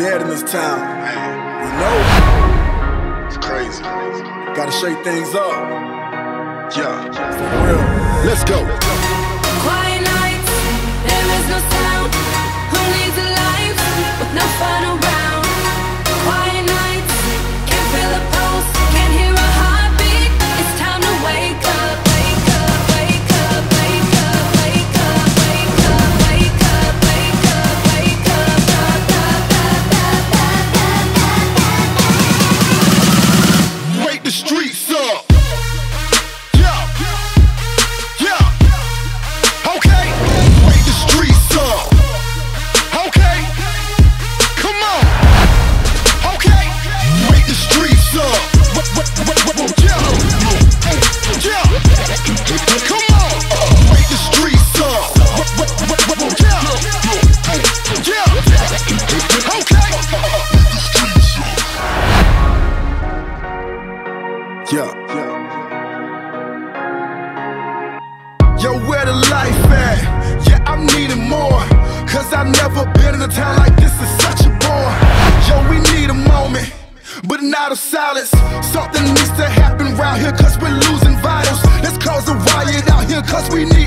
dead in this town. You know, it's crazy. Gotta shake things up. Yeah, for real. Let's go. Quiet nights, there is no sound. Who needs a life with no fun around? Quiet nights, can't feel a pulse, can't hear a heartbeat. It's time to wake up, wake up, wake up, wake up, wake up, wake up, wake up, wake up, wake up, wake up. Wake the streets up. Yeah. Yo, where the life at? Yeah, I'm needing more, cause I've never been in a town like this, it's such a bore. Yo, we need a moment, but not a silence. Something needs to happen round here, cause we're losing vitals. Let's cause a riot out here, cause we need